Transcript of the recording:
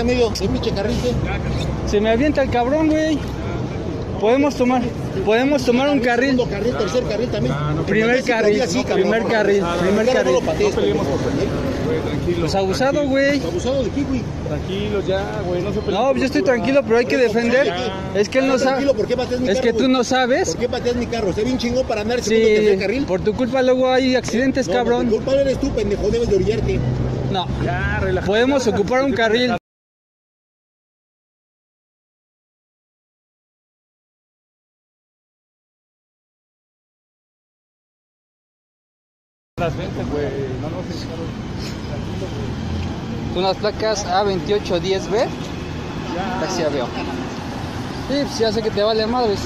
Amigo, ¿es mi checarrite? Se me avienta el cabrón, güey. Podemos tomar un carril. Segundo carril, tercer carril también. Primer carril, primer carril. No peleemos por pelear. Güey, tranquilo. Pues abusado, güey. ¿Abusado de qué, güey? Tranquilo ya, güey, no se peleen. No, yo estoy tranquilo, pero hay que defender. Es que él no sabe. Es que tú no sabes. ¿Por qué pateas mi carro? Está bien chingón para andar el segundo, tercer carril. Por tu culpa luego hay accidentes, cabrón. Por tu culpa eres tú, pendejo, debes de orillarte. No. Ya, relájate. Podemos ocupar un carril. Las ventas, güey, no sé, güey. Son las placas A2810B. Ya. Así ya veo. Sí, pues ya sé que te vale madres.